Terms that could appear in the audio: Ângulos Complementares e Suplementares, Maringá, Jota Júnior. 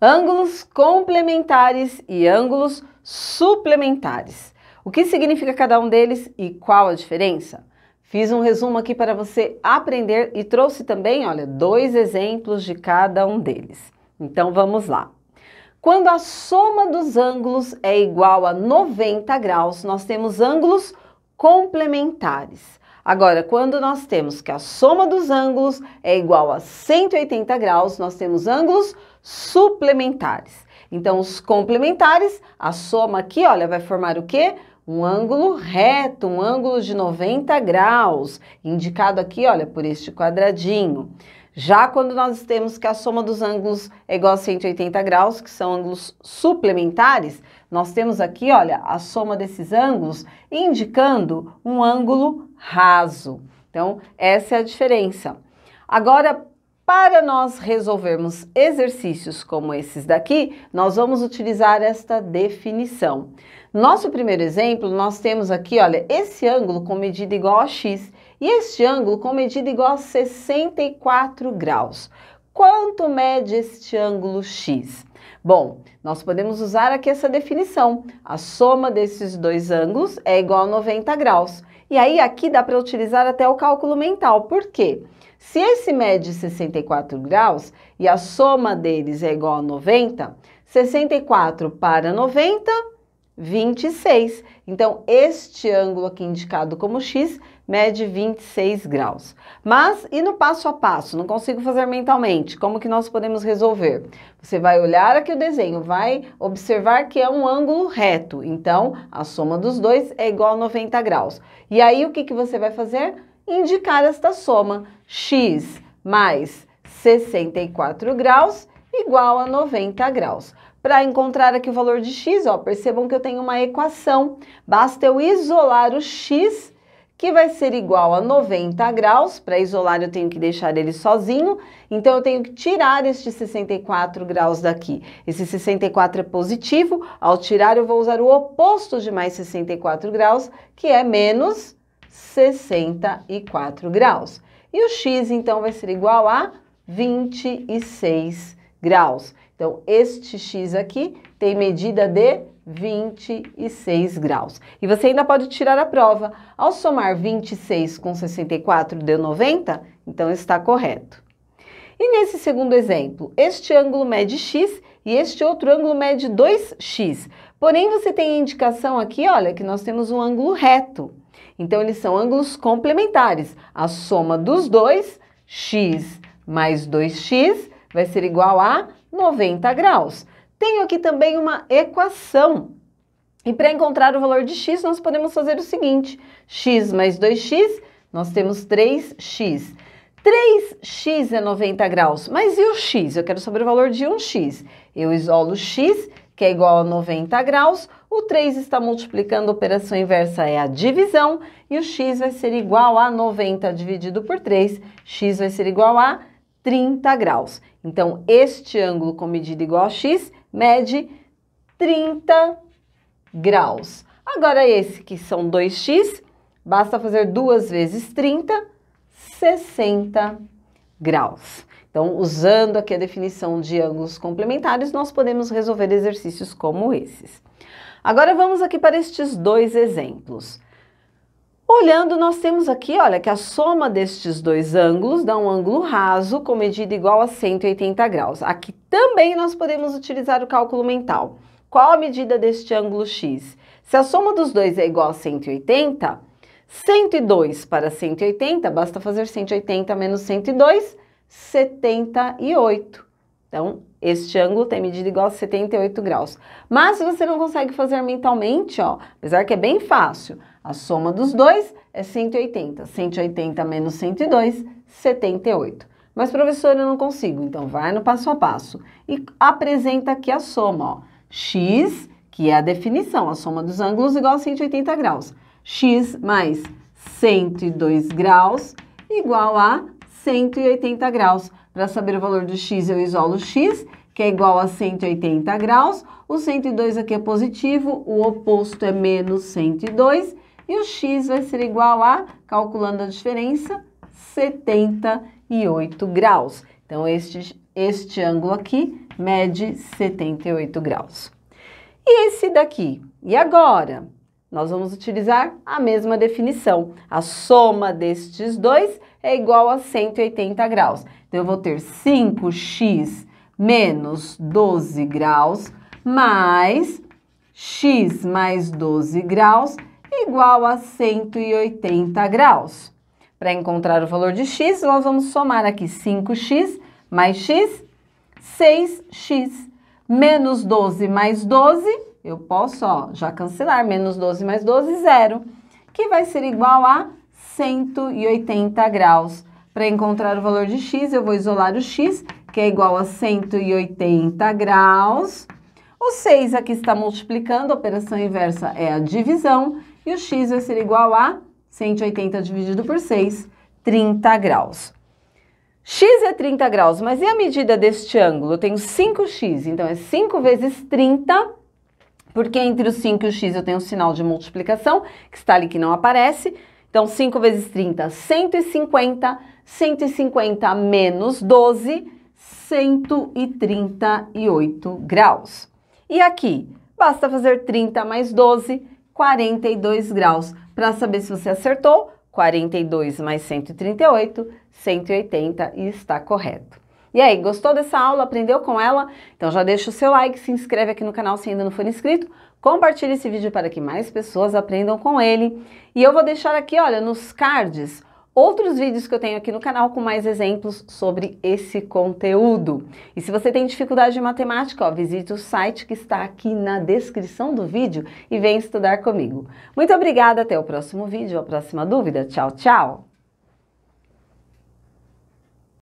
ângulos complementares e ângulos suplementares. O que significa cada um deles e qual a diferença? Fiz um resumo aqui para você aprender e trouxe também, olha, 2 exemplos de cada um deles. Então vamos lá. Quando a soma dos ângulos é igual a 90 graus, nós temos ângulos complementares. Agora, quando nós temos que a soma dos ângulos é igual a 180 graus, nós temos ângulos suplementares. Então, os complementares, a soma aqui, olha, vai formar o quê? Um ângulo reto, um ângulo de 90 graus, indicado aqui, olha, por este quadradinho. Já quando nós temos que a soma dos ângulos é igual a 180 graus, que são ângulos suplementares, nós temos aqui, olha, a soma desses ângulos indicando um ângulo raso. Então, essa é a diferença. Agora, para nós resolvermos exercícios como esses daqui, nós vamos utilizar esta definição. Nosso primeiro exemplo, nós temos aqui, olha, esse ângulo com medida igual a x. E este ângulo com medida igual a 64 graus. Quanto mede este ângulo x? Bom, nós podemos usar aqui essa definição. A soma desses dois ângulos é igual a 90 graus. E aí aqui dá para utilizar até o cálculo mental. Por quê? Se esse mede 64 graus e a soma deles é igual a 90, 64 para 90... 26. Então, este ângulo aqui indicado como x mede 26 graus. Mas, e no passo a passo? Não consigo fazer mentalmente. Como que nós podemos resolver? Você vai olhar aqui o desenho, vai observar que é um ângulo reto. Então, a soma dos dois é igual a 90 graus. E aí, o que que você vai fazer? Indicar esta soma. X mais 64 graus igual a 90 graus. Para encontrar aqui o valor de x, ó, percebam que eu tenho uma equação. Basta eu isolar o x, que vai ser igual a 90 graus. Para isolar, eu tenho que deixar ele sozinho. Então, eu tenho que tirar este 64 graus daqui. Esse 64 é positivo. Ao tirar, eu vou usar o oposto de mais 64 graus, que é menos 64 graus. E o x, então, vai ser igual a 26 graus. Então, este x aqui tem medida de 26 graus. E você ainda pode tirar a prova. Ao somar 26 com 64 deu 90, então está correto. E nesse segundo exemplo, este ângulo mede x e este outro ângulo mede 2x. Porém, você tem a indicação aqui, olha, que nós temos um ângulo reto. Então, eles são ângulos complementares. A soma dos dois, x mais 2x, vai ser igual a 90 graus. Tenho aqui também uma equação. E para encontrar o valor de x, nós podemos fazer o seguinte. X mais 2x, nós temos 3x. 3x é 90 graus, mas e o x? Eu quero saber o valor de 1x. Eu isolo o x, que é igual a 90 graus. O 3 está multiplicando, a operação inversa é a divisão. E o x vai ser igual a 90 dividido por 3. X vai ser igual a 30 graus. Então, este ângulo com medida igual a x mede 30 graus. Agora, esse que são 2x, basta fazer 2 vezes 30, 60 graus. Então, usando aqui a definição de ângulos complementares, nós podemos resolver exercícios como esses. Agora, vamos aqui para estes 2 exemplos. Olhando, nós temos aqui, olha, que a soma destes dois ângulos dá um ângulo raso com medida igual a 180 graus. Aqui também nós podemos utilizar o cálculo mental. Qual a medida deste ângulo x? Se a soma dos dois é igual a 180, 102 para 180, basta fazer 180 menos 102, 78. Então, este ângulo tem medida igual a 78 graus. Mas se você não consegue fazer mentalmente, ó, apesar que é bem fácil, a soma dos dois é 180. 180 menos 102, 78. Mas, professora, eu não consigo. Então, vai no passo a passo. E apresenta aqui a soma, ó. X, que é a definição, a soma dos ângulos igual a 180 graus. X mais 102 graus igual a 180 graus. Para saber o valor do x, eu isolo o x, que é igual a 180 graus. O 102 aqui é positivo, o oposto é menos 102. E o x vai ser igual a, calculando a diferença, 78 graus. Então, este ângulo aqui mede 78 graus. E esse daqui? E agora? Nós vamos utilizar a mesma definição. A soma destes dois é igual a 180 graus. Então, eu vou ter 5x menos 12 graus mais x mais 12 graus igual a 180 graus. Para encontrar o valor de x, nós vamos somar aqui 5x mais x, 6x. Menos 12 mais 12, eu posso já cancelar, menos 12 mais 12, zero. Que vai ser igual a 180 graus. Para encontrar o valor de x, eu vou isolar o x, que é igual a 180 graus. O 6 aqui está multiplicando, a operação inversa é a divisão. E o x vai ser igual a 180 dividido por 6, 30 graus. X é 30 graus, mas e a medida deste ângulo? Eu tenho 5x, então é 5 vezes 30, porque entre o 5 e o x eu tenho um sinal de multiplicação, que está ali que não aparece. Então, 5 vezes 30, 150, 150 menos 12, 138 graus. E aqui, basta fazer 30 mais 12, 42 graus. Para saber se você acertou, 42 mais 138, 180 e está correto. E aí, gostou dessa aula? Aprendeu com ela? Então já deixa o seu like, se inscreve aqui no canal se ainda não for inscrito, compartilha esse vídeo para que mais pessoas aprendam com ele. E eu vou deixar aqui, olha, nos cards, outros vídeos que eu tenho aqui no canal com mais exemplos sobre esse conteúdo. E se você tem dificuldade de matemática, ó, visite o site que está aqui na descrição do vídeo e vem estudar comigo. Muito obrigada, até o próximo vídeo, a próxima dúvida. Tchau, tchau!